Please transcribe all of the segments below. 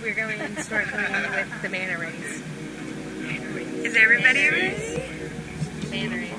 We're going snorkeling with the manta rays. Is everybody ready? Manta rays.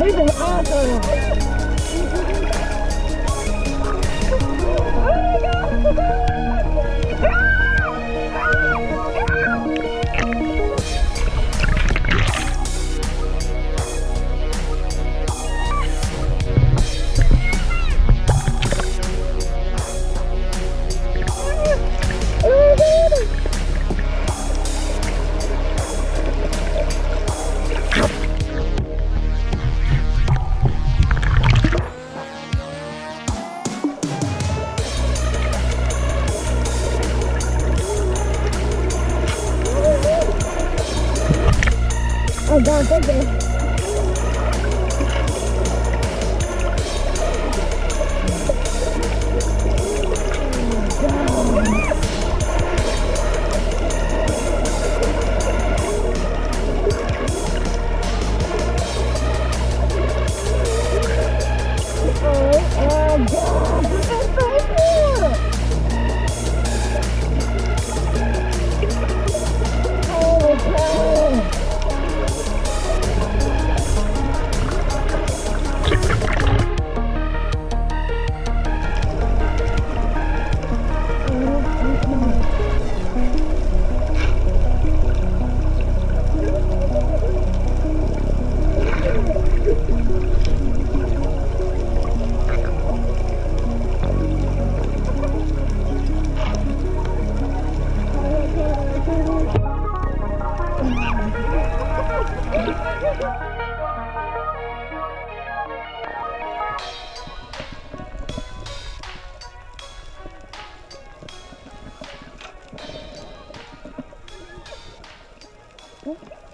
This is awesome! Oh my God! Oh God, so big. Oh God, this is so cool.